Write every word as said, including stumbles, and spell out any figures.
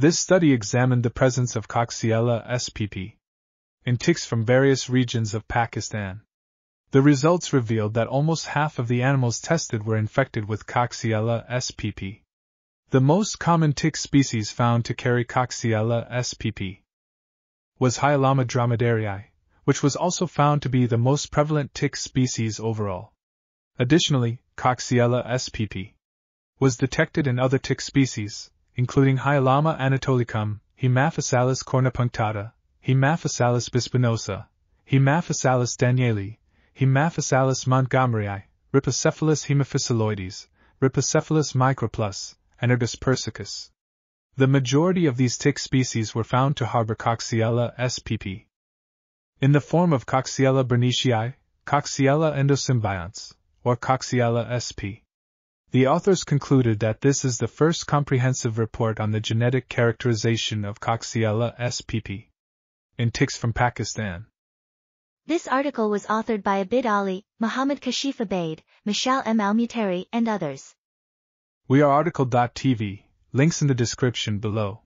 This study examined the presence of Coxiella spp. in ticks from various regions of Pakistan. The results revealed that almost half of the animals tested were infected with Coxiella spp. The most common tick species found to carry Coxiella spp. was Hyalomma dromedarii, which was also found to be the most prevalent tick species overall. Additionally, Coxiella spp. was detected in other tick species, including Hyalomma anatolicum, Haemaphysalis cornupunctata, Haemaphysalis bispinosa, Haemaphysalis danieli, Haemaphysalis montgomerii, Ripocephalus haemophysiloides, Ripocephalus microplus, and Ergus persicus. The majority of these tick species were found to harbor Coxiella spp. in the form of Coxiella burnetii, Coxiella endosymbionts, or Coxiella sp. The authors concluded that this is the first comprehensive report on the genetic characterization of Coxiella spp. in ticks from Pakistan. This article was authored by Abid Ali, Muhammad Kashif Obaid, Mashal M. Almutairi, and others. We are article dot T V, links in the description below.